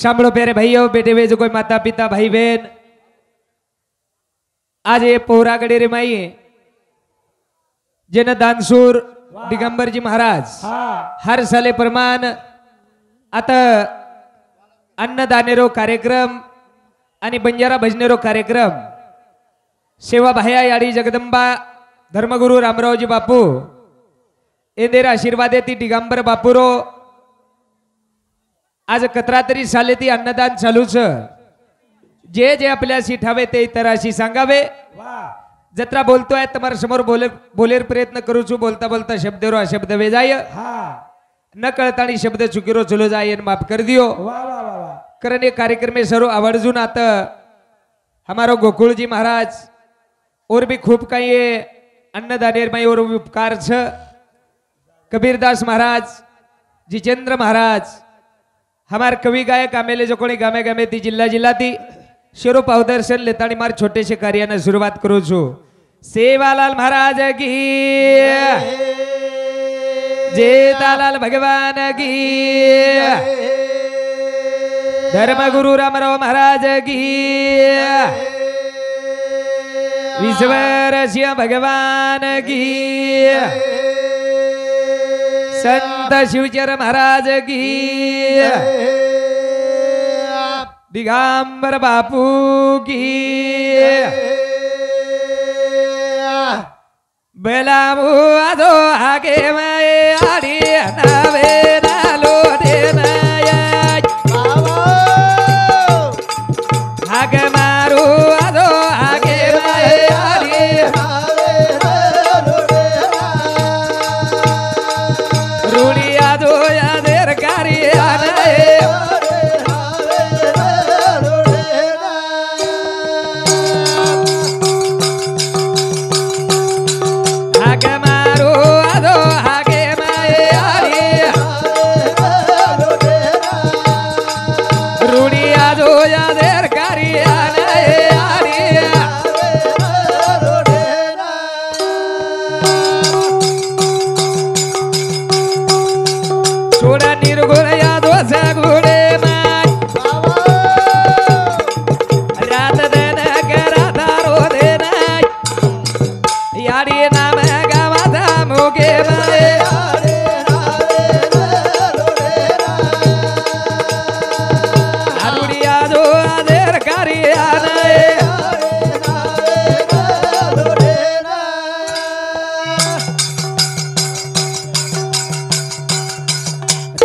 सांभो प्यारे भाईओ बेटे बेजो कोई माता पिता भाई बहन, आज ये पोहरागड रे माई जेना दानसूर दिगंबर जी महाराज हर साले प्रमाण आता अन्नदानेरो कार्यक्रम आणि बंजारा भजनेरो कार्यक्रम सेवा भाया याडी जगदंबा धर्मगुरु रामरावजी बापू एदेरा आशीर्वाद ती दिगंबर बापूरो आज कतरा तरी साले ती अन्नदान चालूच जे जे आपल्या सीठावे ते इतराशी सांगावे। जत्रा बोलतो आहे तमार समोर बोलेर प्रयत्न करू छू, बोलता बोलता शब्देरो अशब्द वे जाय न कळता आणि शब्द चुकीरो चलो जाय आणि माफ कर दियो। कारण ये कार्यक्रम में सरो आवर्जुन आता हमारो गोकुल जी महाराज और भी खूब कई अन्नदानेर में और उपकार छ कबीरदास महाराज जितेंद्र महाराज हमार कवि गायक आमेले जो कोणी गामे गामे ती जिल्हा जिल्हा ती शेरो पावदर्शन लेतानी मार छोटे से कार्याने शुरुआत करू छू। सेवालाल महाराज की जेतालाल भगवान की धर्मगुरु रामराव महाराज की विश्वरसिंह भगवान की संत शिवचर महाराज की दिगंबर बापू की बेलामू आदो आगे मैं आड़ी नावे नालो देना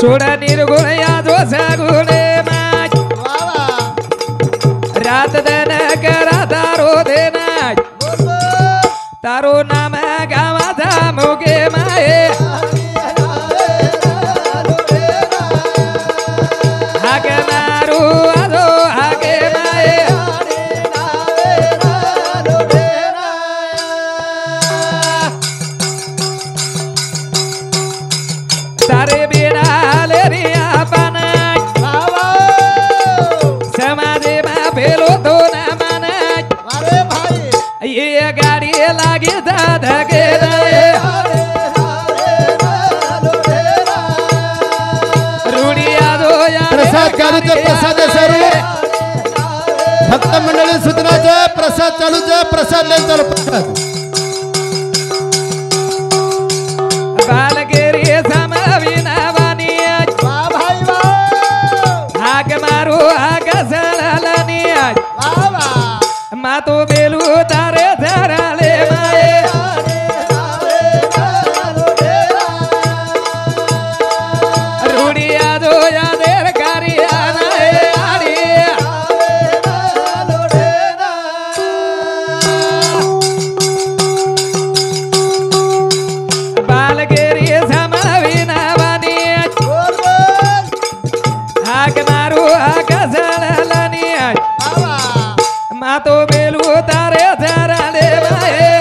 छोड़ा निर्गुण यादो सगुणे माज रात दिन करा तारो देना तारो नाम गावा धाम के माए हक मारू आदो हके माए तारे बिना लागे दादा के रूढ़िया दो प्रसाद चालू प्रसाद भक्त मंडली सूचना जाए प्रसाद चालू जाए प्रसाद ले चलो प्रसाद बाल के रे समावी नावानी आग मारू आग सलानी मातो बेलू तारे धराले माए रूढ़िया दो यादेर कारिया नाए बाल केरी समावी नावानी आग मारू आग सलानी मातो तारे धरा ले भाए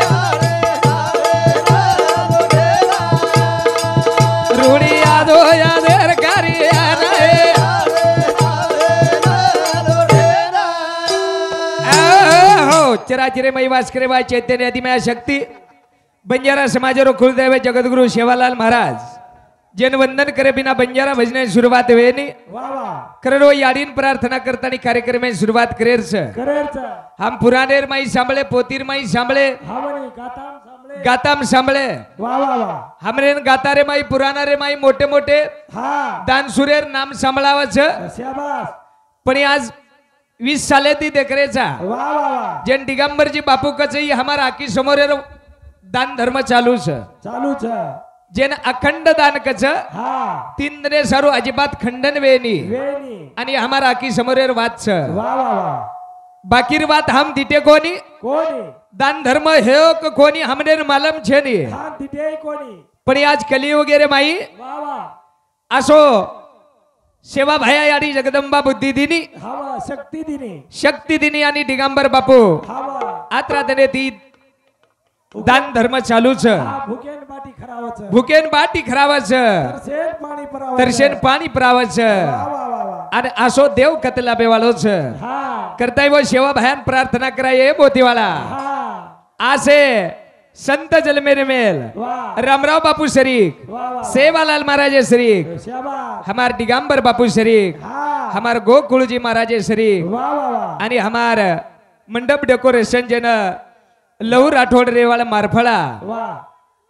रूढ़िया दो यादेर करिया हो चराचरे मई वास करे भाई चैतन्य आदि में शक्ति बंजारा समाज रो खुलदेव जगतगुरु सेवालाल महाराज जन वंदन करे बिना बंजारा भजन शुरुआत हुए नी करो यारीन प्रार्थना करता नी कार्यक्रम में शुरुआत करेर से हम पुरानेर माई सांभले पोतीर माई सांभले गाताम सांभले हमरे गाता रे माई पुराना रे माई मोटे मोटे दानसुरेर नाम सांभलावा छे पण आज 20 साले थी देख रहे छा जन दिगंबर जी बापू कचे हमारा आखी समोरे दान धर्म चालू छे जेन अखंड दान कच हाँ। तीन ने सारू अजिबात खंडन वेनी आणि हमारा आखी समोरेर वात छ बाकीर वात हम दिटे कोनी दान धर्म हे कोनी हमने मालम छे नी पण आज कली वगैरे माई असो सेवा भाया यारी जगदंबा बुद्धि दिनी शक्ति दिनी यानी दिगंबर बापू आत्रा दने ती दान धर्म चालू छ भूकेन बाटी खरावा छ तरसेन पानी परावा छ अरे आसो देव कतला बेवालो छ करता ही वो सेवा बहन प्रार्थना कराये बोती वाला आसे संत जल मेरे मेल रामराव बापू शरीक सेवालाल महाराज शरीक हमार दिगंबर बापू शरीक हमार गोकुल जी महाराज शरीक अरे हमार मंडप डेकोरेशन जना लहू राठौड़ रे वाला मारफला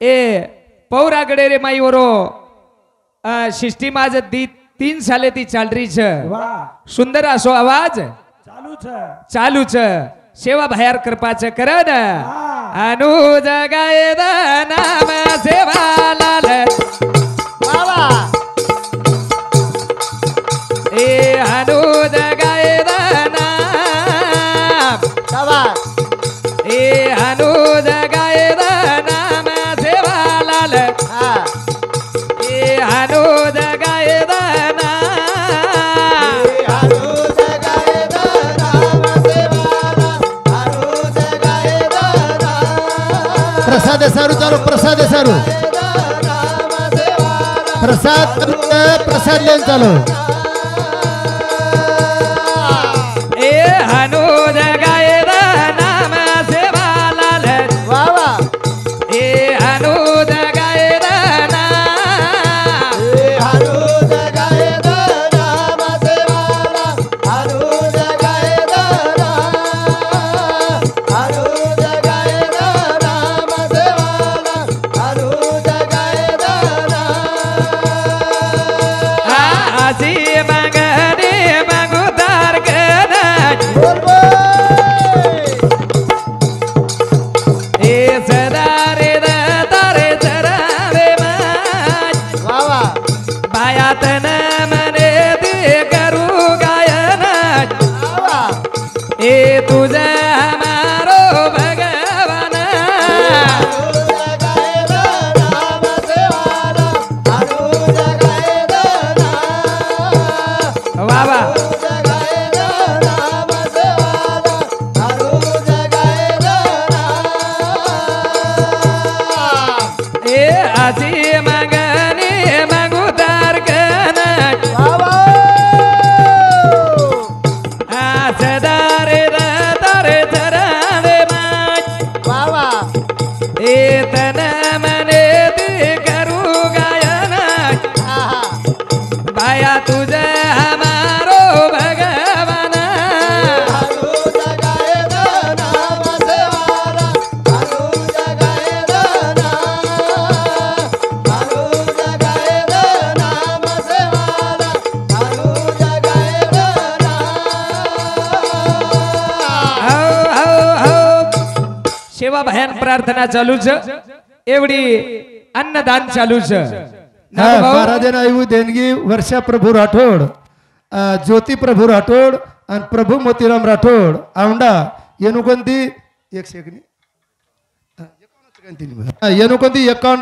ए पौरागड रे माई ओरो सिस्टम आज तीन साले थी चाल रही छ सुंदर आसो आवाज चालू छ सेवा भायर कृपा छ कर न अनु जगाए द नाम सेवा लाल बाबा ए अनु जगाए द नाम बाबा प्रसाद सारू प्रसाद प्रसाद लेन चलो ए हनु जगाए द नाम सेवालाल वावा ए हनु जगाए द नाम ए हनु जगाए द नाम सेवालाल हनु जगाए द नाम हनु जगाए द नाम प्रार्थना चालू छ एवडी अन्नदान चालू छ महाराजन आयु देणगी वर्षा प्रभु राठौड़ ज्योति प्रभु राठौड़ और प्रभु मोतीराम राठौड़ आवंडा येनुकोंती 51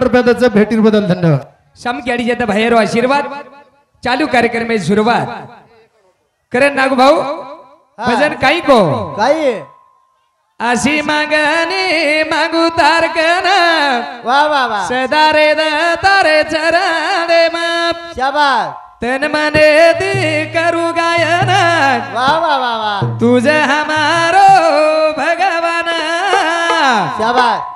रुपयाचा भेटीर बदल धन्यवाद सम केडी जाता भाईरो आशीर्वाद चालू कार्यक्रम में शुरुआत करें नागू भाऊ भजन काई को काई आशी मांगनी मांगू तार कना वाह वाह वाह सदारे दातारे चरारे माप शाबाश तन मने दी करू गायना वाह वाह वाह तुझे हमारो भगवाना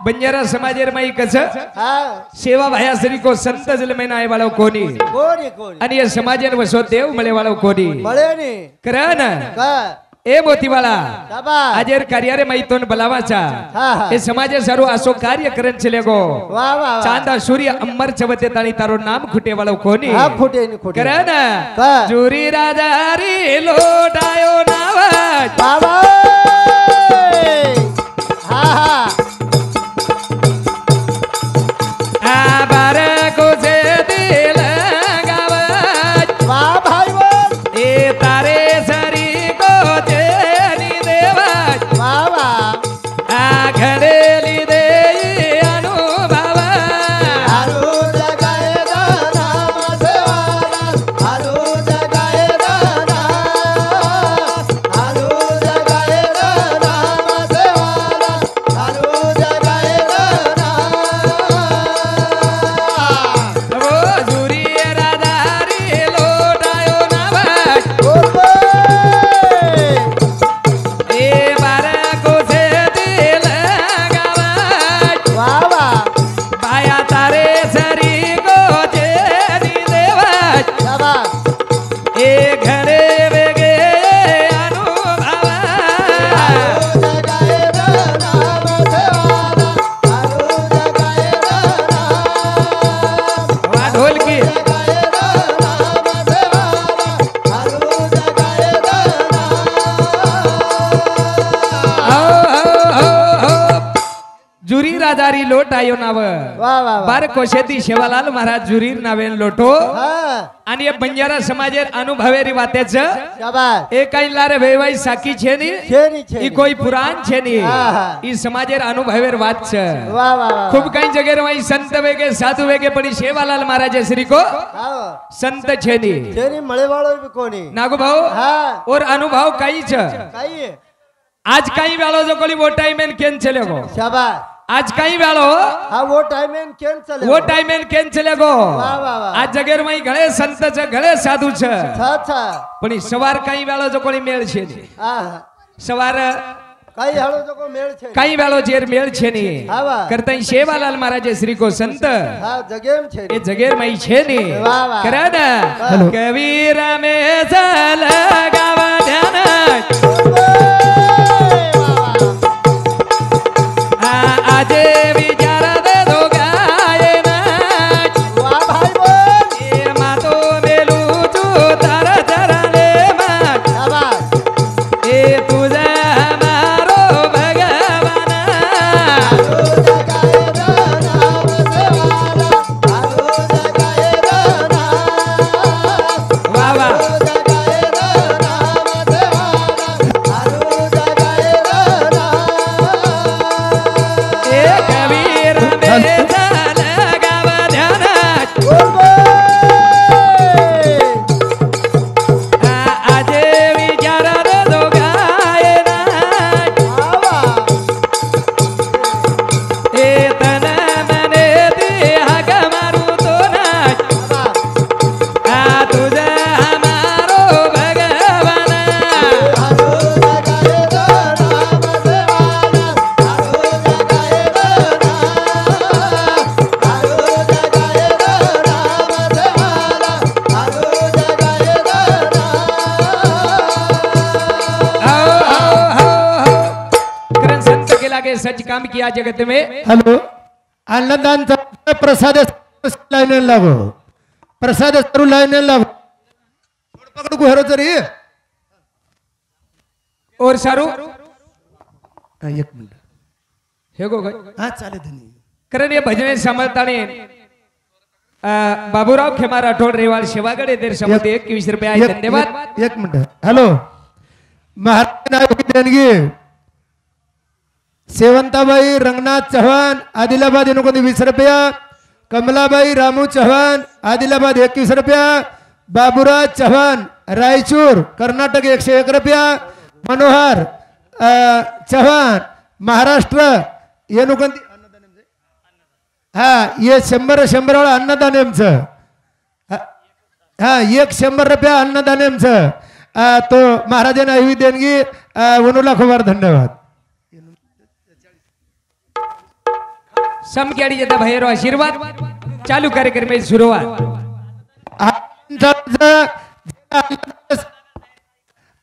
बंजारा समाजेर माई कसं सेवा भायासरी को संत जल में आए वालों कोनी आणि या समाजेर वसो देव मले वालों कोनी मले नी करन ए मोती वाला आजेर कार्यारे माई तोन बलावाचा ए समाजे सारू आसो कार्य करन चले गो चांदा सूर्य अमर चवते तानी तारो नाम खुटे वालों कोनी हां खुटे नी खुटे करन जुरी राजा री लोटायो नावाज बाबा लोट आयो नाव बार कोशेती सेवालाल महाराज जुरीर नावेन लोटो आणि बंजारा समाजेर अनुभवेरी वातेच ए काही लारे वेवाई साकी छे नी ई कोई पुराण छे नी ई समाजेर अनुभवेर वात छ खूब काही जगेर वाई संत वेगे साधु वेगे पडी सेवालाल महाराज श्री को संत छे नी मळे वाळो भी कोणी नागो भाऊ और अनुभव काही छ आज काही वाळो जो कोली मोटाई मेन केन चले गो शाबाश आज कहीं वालो वो टाइम एंड कैंसल गो आज जगेर मई घड़े संत छ घड़े साधु छ पण सवार कहीं वालो जो कोणी मेल छे नी सवार कहीं वालो जो को मेल छे कहीं वालो जेर मेल छे नी करताई सेवालाल महाराज श्री को संत हां जगेम छे ए जगेर मई छे नी करे ना कबीर में चल गावा ध्यान देवी सच काम किया जगत में हेलो आनंदान प्रसाद लाइने लागो प्रसाद सरू लाइने लागो थोड़ पकड़ को हेरो जरी और सारू एक मिनट हे गो गई हां चाले धनी करन ये भजने समर्थाने बाबूराव खेमार राठौड़ रेवाल सेवागढ़ देर समत 21 रुपया आए धन्यवाद एक मिनट हेलो महाराज नायक देणगी सेवंताबाई रंगनाथ चव्हाण आदिलाबाद 20 रुपया कमलाबाई रामू चव्हाण आदिलाबाद 21 रुपया बाबूराज चव्हाण रायचूर कर्नाटक 101 रुपया मनोहर चव्हाण महाराष्ट्र हाँ ये 100 वाला अन्नदान हाँ 100 रुपया अन्नदान तो महाराजा ने देणगी उन्होंने खूब धन्यवाद समकेड़ी जता भैरो आशीर्वाद चालू कार्यक्रम में शुरुआत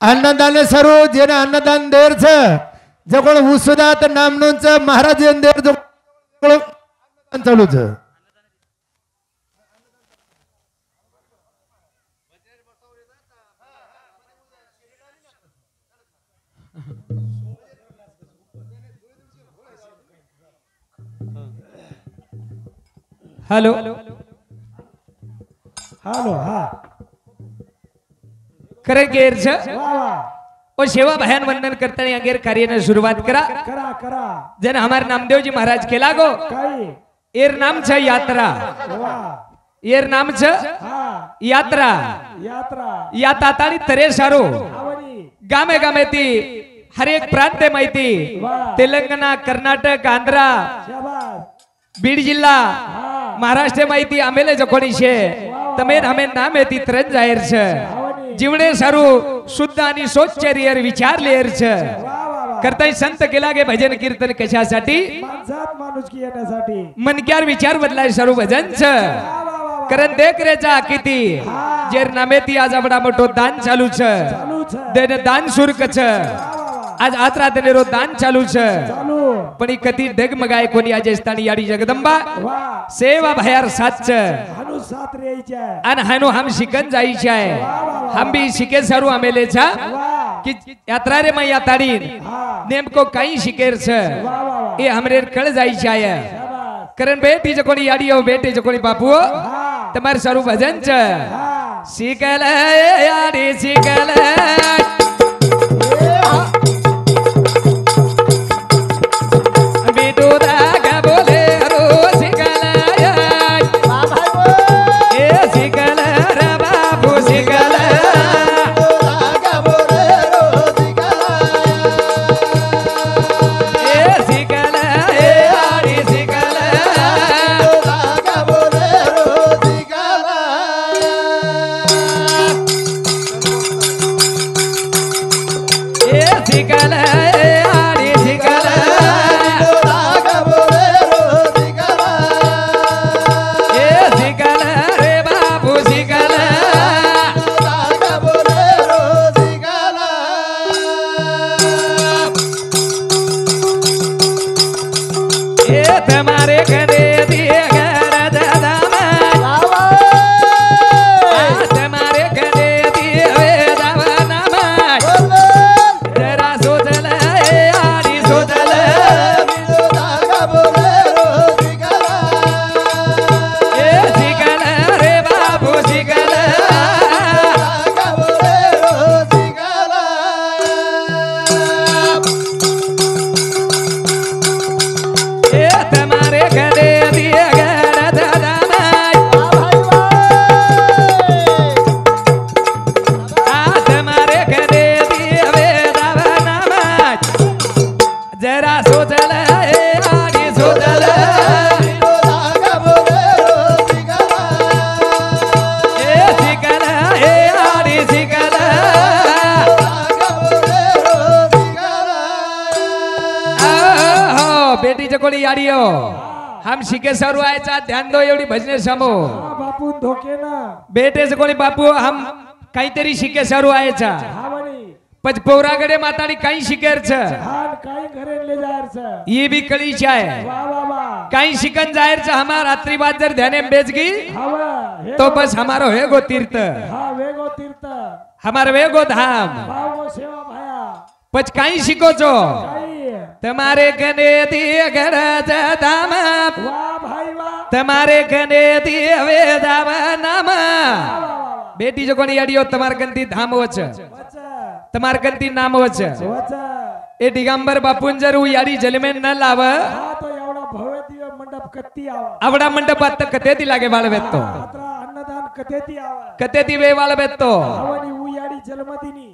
अन्नदान सर्व जेने अन्नदान देर छ जकोण उस्दात नामनोंच महाराज देर जकोण चालू छ हेलो हेलो हाँ करे गेर छ और सेवा भयान वंदन करता है अगेर कार्य ने शुरुआत करा करा करा जन हमारे नामदेव जी महाराज के लागो एर नाम छ यात्रा एर नाम छ यात्रा यात्रा यात्रा तारी तरे सारो गामे गामे ती हर एक प्रांत में थी तेलंगाना कर्नाटक आंध्रा बीड जिल्हा महाराष्ट्र माहिती आमेले जकोणी छे तमेन हमें नाम हेती त्रन जाहिर छे जीवने सारू शुद्ध आणि सोचचरियर विचार लेर छे करताय संत केला के भजन कीर्तन कशासाठी माणसात माणूस कियासाठी मनक्यार विचार बदलाय सारू भजन छे करन देख रेचा किती जेर नामेती आज आपडा मोठो दान चालू छे देन दान शुल्क छे आज आत्रा देनेरो दान चालू छे पण कधी डगमगाय कोणी आज स्थानी याडी जगदंबा सेवा भयार साथ छे हानु साथ रही छे अन हानु हम शिकन जाई छे हम भी शिके सारू आमेले छे कि यात्रा रे मया ताडी नेम को काही शिकेर छे ए हमरे कळ जाई छे करन बेटी जे कोणी याडीओ बेटी जे कोणी बापूओ तमार सारू भजन छे शिकल याडी शिकल हम शिके सरू आयचा ध्यान दो एवढी भजने समो बापू धोके ना बेटेच कोणी बापू हम काहीतरी शिके सरू आयचा पच पोहरागडे माताडी काही शिकेरच हां काही घरे ले जायरच ये भी कळी चाय वाह वाह वाह काही शिकन जायरच हमार रात्री बाद जर ध्याने बेजगी हां तो बस हमारो वेगो तीर्थ हां वेगो तीर्थ हमार वेगो धाम भावो सेवा भाया पच काही शिको जो तुम्हारे गने दिए घर जामा तुम्हारे गने दिए वे दामा नामा बेटी जो कोणी याडियो तुम्हार गंती धाम वच तुम्हार गंती नाम वच ए दिगंबर बापून जर उ याडी जलमेन न लाव हा तो एवढा भव्य दिव्य मंडप कती आवा आवडा मंडप आता कतेती लागे वाळवेत तो अन्नदान कतेती वे वाळवेत तो आवनी उ याडी जलमदीनी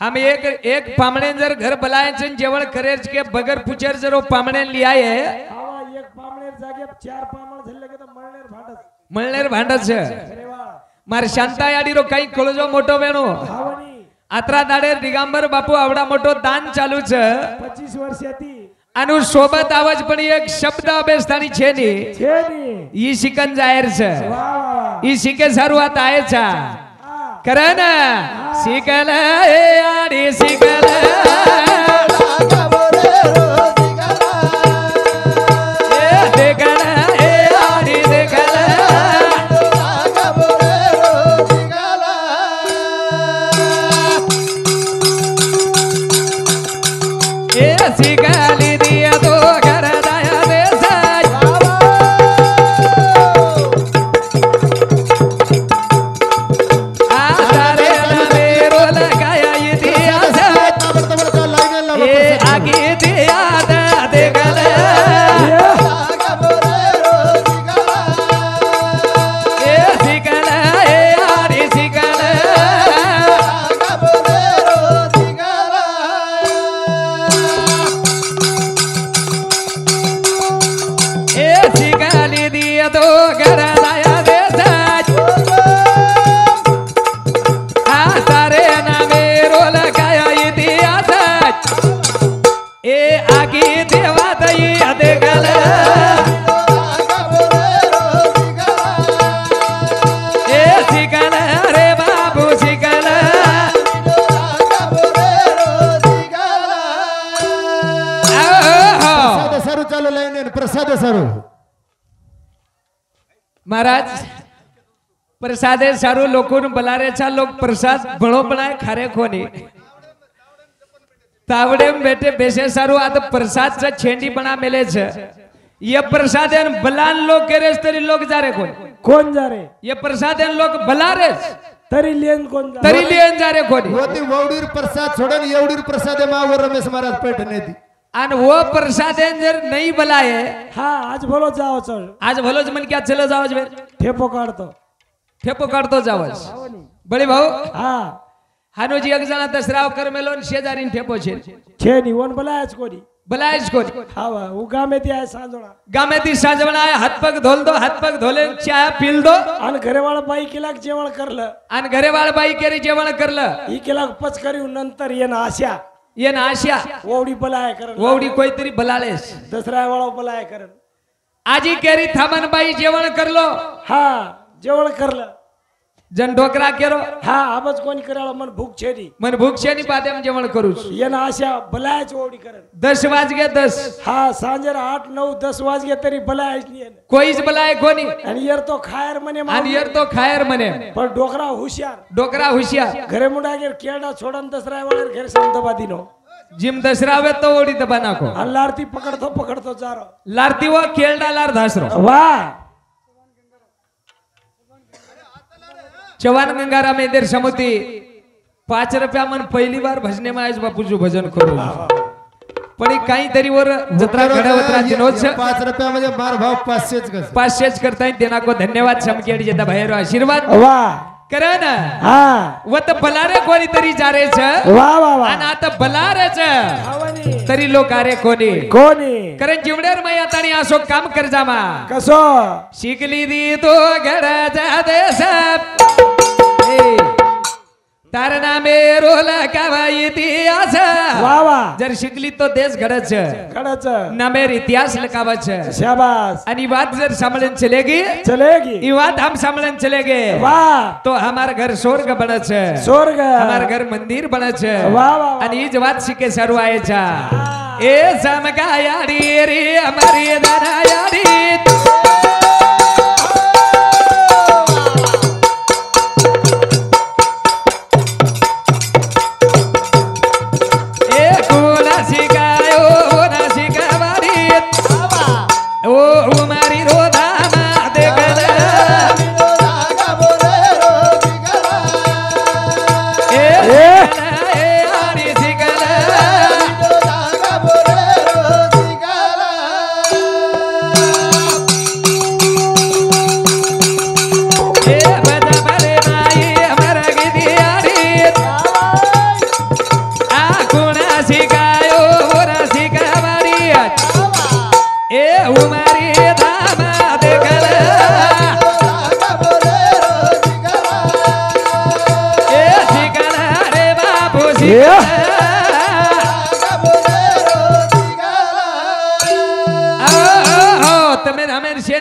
हम एक एक पामणे जर घर बलायचे जेवण करेच के बगर पुचर जर पामणे लियाय है आवा एक पामणे जागे चार पामण झले के तो मळनेर भांडच अरे वाह मार शांता याडी रो काही कळजो मोठो वेणो आतरा दाडे दिगंबर बापू आवडा मोठो दान चालू छ 25 वर्षाती अनुशोभत आवाज पण एक शब्द अभ्यासतानी छे नी ई शिकन जाहिर छे ई शिके शरूआत आए छा करे ना शिकले यारी शिकले महाराज प्रसाद सारू लोग बलारे छा लोग प्रसाद भणो बनाए खारे खोनी तावड़े में बैठे बेसे सारू आ तो प्रसाद से छेंडी बना मिले छे ये प्रसाद एन बलान लोग करे तरी लोग जा रे कोई कौन जा रे ये प्रसाद एन लोग बलारे तरी लेन कौन जा तरी लेन जा रे कोई होती वौडीर प्रसाद छोड़न येवडीर प्रसाद मा वो रमेश महाराज पेट ने दी और वो प्रसाद नहीं बलाए हाँ आज भलो जाओ चल आज भलो मन क्या चलो जाओ ठेपो काढतो जाओ बड़े भाऊ हाँ हानोजी एक जना तो श्राव कर मेलो ने शेजारी ने ठेपो छे छे नी ओन बलायज कोनी हावा उ गामेती आए सांजवणा गामेती सांजवणा आए हाथ पग धोले चाय पील दो अन घरेवाळ बाई केलाक जेवण करले अन घरेवाळ बाई केरी जेवण करले ई केलाक पच करियो नंतर येन आशा ओवडी बलाय करन ओवडी कोईतरी बलाळेस दसरा वाळो बलाय करन आजी केरी थामन बाई जेवण करलो हां जेवण करले जन ढोकरा केरो हां आबज कोण कराळो मन भूख छेनी पादेम जेवण करू छु येन आशा बलाय ओवडी करन 10 वाजगे 10 हां सांजेर 8 9 10 वाजगे तरी बलाय नी कोईच बलाय कोणी आणि यार तो खायर मने आणि यार तो खायर मने पण ढोकरा हुशियार घरे मुडा गेर केडा छोडन दसराय वाळेर घर संतबा दिनो जिम दसरावे तो ओडी दबा नाको आणि लारती पकडतो जारो लारती वो केडा लार धासरो वाह चवान गंगाराम मेंदेर समिति 5 रुपया मन पहली बार भजने में आज बापूजू भजन करू पण काही तरी वर जत्रा घडवत्रा दिनोच 5 रुपया म्हणजे बार भाव 500 करताय देना को धन्यवाद समकेडी जेता भाईरो आशीर्वाद वाह करे ना हां वत बलारे कोणी तरी जारे छ वाह वाह वाह आणि आता बलारे छ हवनी तरी लोकारे कोणी कोणी करे जिवडेर मय आतानी आसो काम करजामा कसो शिकली दी तो घडा जादे सब ए तार नामे रोला कावाई इतिहास वाह वाह जर शिकली तो देश घडच नामेर इतिहास लकावच शाबाश आणि बात जर सांभळन चलेगी चलेगी ई बात हम सांभळन चलेगे वाह तो हमार घर स्वर्ग बनच स्वर्ग हमार घर मंदिर बनच वाह वाह आणि ई बात शिके सारू आए छा ए समका यारी रे हमारी दाना यारी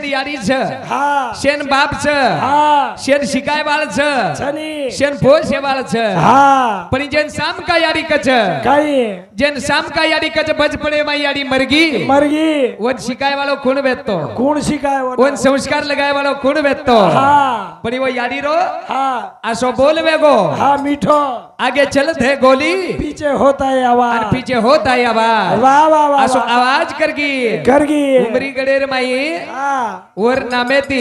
शेर यारी छ हां शेन बाप छ हां शेन शिकाय वाला छ छनी शेन फोर सेवाला छ हां पण जन शाम का यारी कछ काई जन शाम का यारी कछ बचपणे मा यारी मरगी मरगी ओन शिकाय वालो कोण बेतो कोण शिकाय ओन संस्कार लगाय वालो कोण बेतो हां पण वो यारी रो हां आसो बोलवेगो हां मीठो आगे चलत है गोली पीछे होता है आवाज और पीछे होता है आवाज वाह वाह वाह आसो आवाज करगी करगी उमरी गडेर माई और नामे ती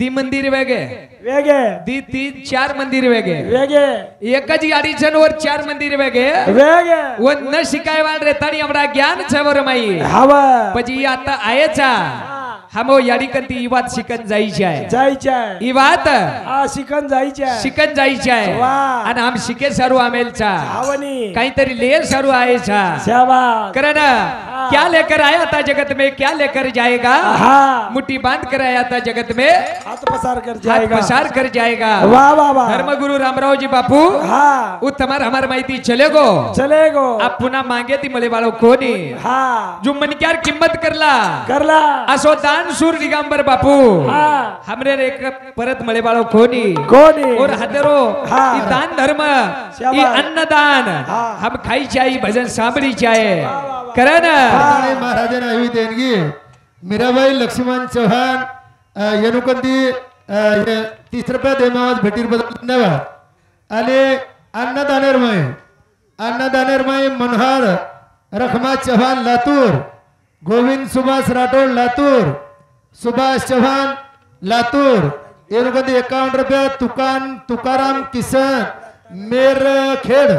दी मंदिर वेगे वेगे दी तीन चार मंदिर वेगे वेगे एक ज यारी छन और चार मंदिर वेगे वेगे वो न शिकायवाल रे ताणी हमरा ज्ञान छे वर माई हवा पजी आता आए छा हमो यारी कंती ई बात शिकन जाई जाए ई बात आ शिकन जाई जाए वाह आणि हम शिके सारू आमेल छा हावनी काहीतरी ले सारू आए छा शाबाश करना क्या लेकर आया था जगत में क्या लेकर जाएगा हाँ। मुट्ठी बांध कर आया था जगत में हाथ पसार कर जाएगा वाह वाह वाह धर्म गुरु रामराव जी बापू हाँ। वो तुम्हारा हमारे माइती चलेगो चलेगो आप पुनः मांगे थी मले वालों को नहीं हाँ। जो मन क्या कीमत करला करला असो दान सूर दिगंबर बापू हाँ। हमरे एक परत मले वालों को नहीं और हजारों दान धर्म ये अन्नदान हम खाई चाहे भजन सांबड़ी चाहे करना महाराज ने आई देंगी मेरा भाई लक्ष्मण चौहान यनुकंदी ये 30 रुपये देमाज भेटीर बदल नवा अले अन्नदानेर में मनहार रखमा चौहान लातूर गोविंद सुभाष राठौर लातूर सुभाष चौहान लातूर यनुकंदी 51 रुपये तुकान तुकाराम किशन मेरखेड़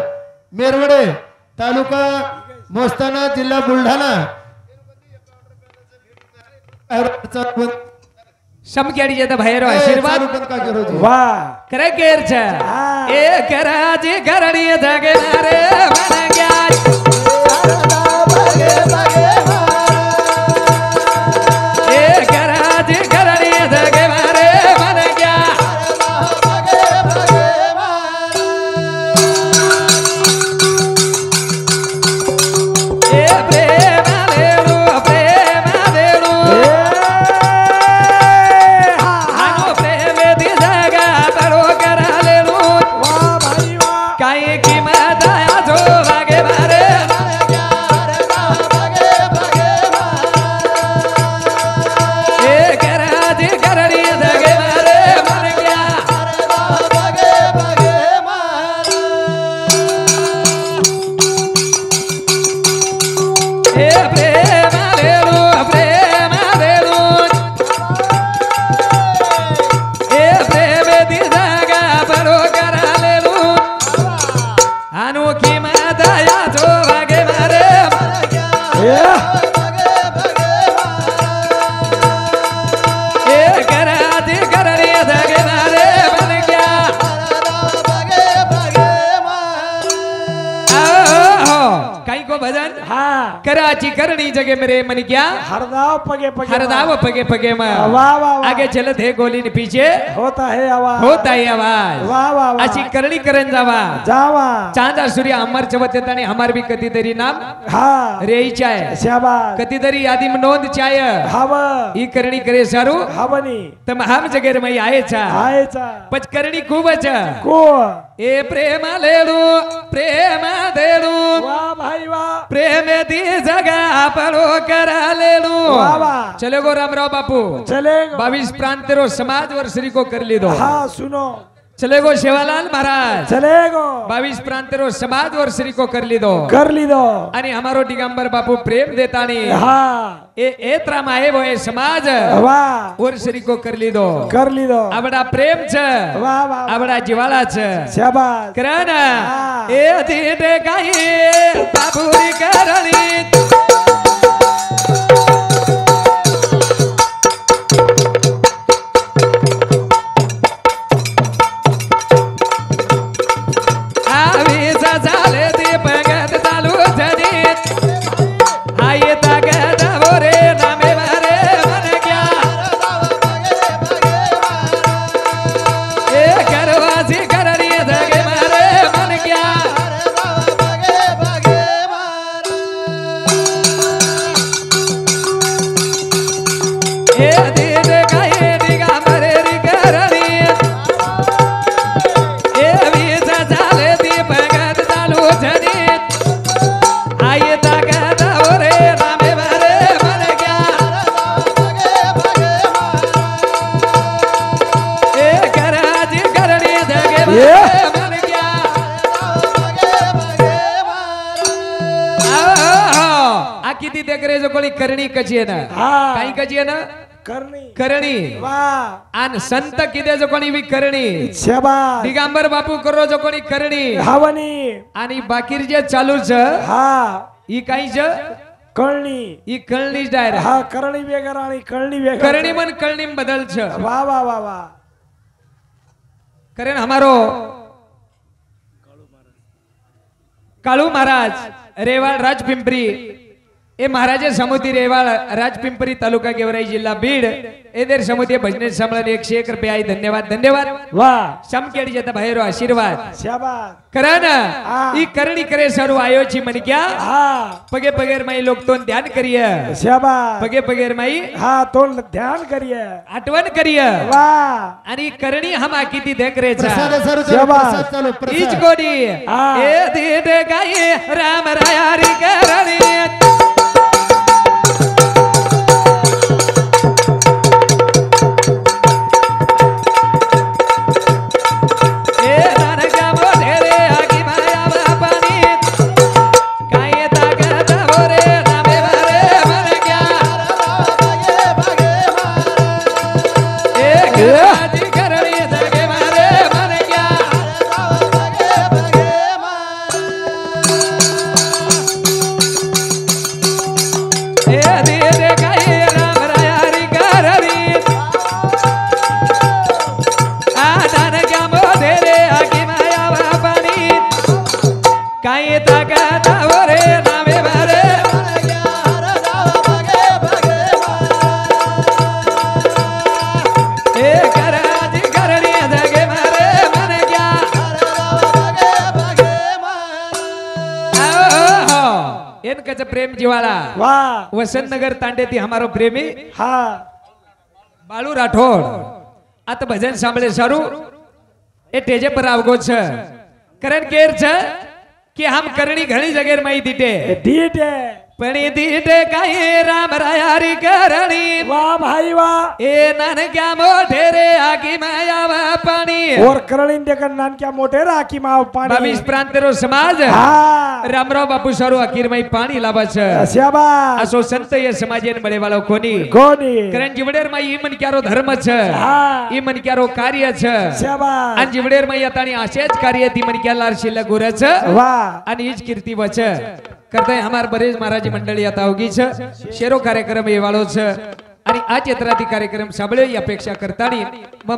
मेरवड़े तालुका मोस्ताना जिल्हा बुलढाणा समक्याडी जाता भाईरो आशीर्वाद वाह करे केर छ ए कराज घरणी जागे रे मन गया सदा भगे भगे ए कराज घरणी जागे रे मन गया सदा भगे भगे कराची करनी जगह मेरे मन क्या हरदाव पगे पगे में आगे चलत है गोली ने पीछे होता है आवाज अच्छी करनी करन जावा जावा चांदा सूर्य अमर चवते तने हमार भी कति तेरी नाम हां रेई चाय शाबाश कति तेरी यादी में नोंद चाय हवा ई करनी करे सारू हवनी तम हम जगह में आए छा पच करनी खूब छ को ए प्रेम लेडू प्रेम देडू वाह भाई वाह प्रेम दी जगह पर करा लेडू वाह वाह चलेगो रामराव बापू चलेगो 22 प्रांत रो समाज और श्री को कर ली दो हां सुनो चलेगो सेवालाल महाराज चलेगो 22 प्रांत रो समाज और श्री को कर ली दो अरे हमारो दिगंबर बापू प्रेम देता नहीं हाँ ए एत्रा माए वो ए समाज वाह और श्री को कर ली दो अबड़ा प्रेम छ वाह वाह अबड़ा जीवाला छ शाबाश करना ए दीदे कहीं बाबूरी करनी किती देकरे जो कोणी करणी कची आहे ना, काही कची आहे ना, करणी करणी वाह। आणि संत किदे जो कोणी बी करणी, शाबास। दिगंबर बापू करो जो कोणी करणी हवनी। आणि बाकीर जे चालू छ हा ई काही छ करणी, ई करणी डायर हा करणी वेगर आणि करणी वेगर करणी मन करणी बदल छ। वाह वाह वाह वाह। करेन हमारो कालू महाराज रेवाड़ राज पिंपरी ए महाराजे समुती रेवाड़ राज पिंपरी तालुका गेवराई जिल्हा बीड एदेर समुती भजने संभाळले 101 रुपये आई। धन्यवाद धन्यवाद वाह। समकेडी जता भाईरो आशीर्वाद शाबास। करा ना ई करणी करे सारू आयोची मन क्या हां। पगे पगेर माई लोक तो ध्यान करिए शाबास। पगे पगेर माई हां तो ध्यान करिए, आठवण करिए वाह। आणि करणी हम आकीती देख रे प्रसाद सारू शाबास। चलो ईच कोडी ए दे गाई राम राया री करणी वसंत नगर तांडे थी हमारो प्रेमी हा बालू राठौड़ आत भजन सांभळे सारू ए टेजे पर आवगो छ। करण केर छ कि हम करणी घणी जगेर माई दिटे दिटे पण दिटे काय राम रायारी करणी वाह भाई वाह। ए नानक्या मोठेरे आकी मायावा पाणी और करणी देखन नानक्या मोठेरे आकी माव पाणी बावीस प्रांतेरो समाज हां रामराव बापू सारू आकीर माई पाणी लावा छ शाबास। असो संत ये समाजेन बडे वालो कोणी कोणी। करण जिवडेर माई ई मन क्यारो धर्म छ हां, ई मन क्यारो कार्य छ शाबास। अन जिवडेर माई अताणी आशेच कार्य ती मन क्याला शिल गुर छ वाह। अन ईच कीर्ति वच करते हैं हमारे बरेज महाराज मंडली आता होगी शेरो कार्यक्रम ये वालों आणि आज यत्राती कार्यक्रम सांभळे ही अपेक्षा करता नहीं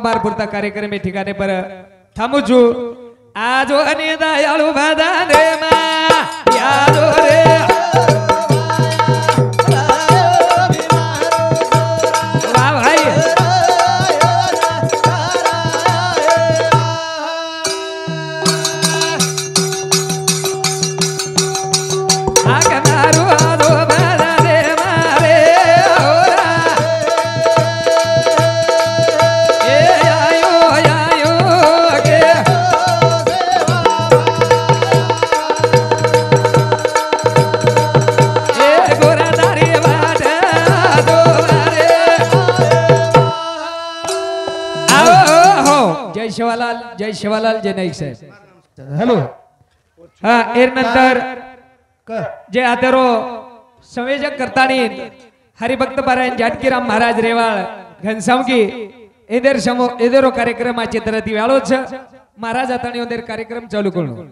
मार पुरता कार्यक्रम ये ठिकाने पर थांबू छू। आज अने दयाळू भदाने मा यादो रे जय शिवालाल जय नाईक साहेब हॅलो हा। एर नंतर जे आतेरो संयोजक करतानी हरिभक्त पारायण जानकीराम महाराज रेवाळ घनसावकी एदेर समो एदेरो कार्यक्रमाचे तरती वाळो छ महाराज आतानी ओदेर कार्यक्रम चालू करू।